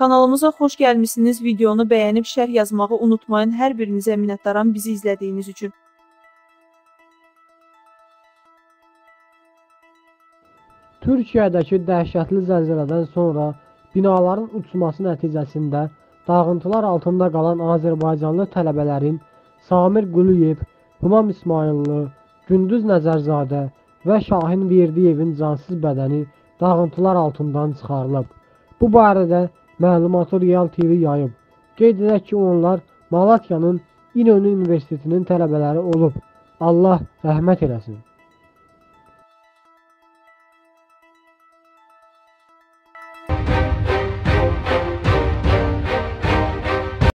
Kanalımıza hoş gelmişsiniz. Videonu beğenip şərh yazmağı unutmayın. Her birinize minnettarım bizi izlediğiniz için. Türkiyədəki dəhşətli zəlzələdən sonra binaların uçması nəticəsində dağıntılar altında qalan Azərbaycanlı tələbələrin Samir Gülüyev, Humam İsmaillı, Gündüz Nəzərzadə və Şahin Virdiyevin cansız bədəni dağıntılar altından çıxarılıb. Bu barədə məlumatı Real TV yayıb. Qeyd edək ki, onlar Malatyanın İnönü Üniversitetinin tələbələri olub. Allah rəhmət eləsin.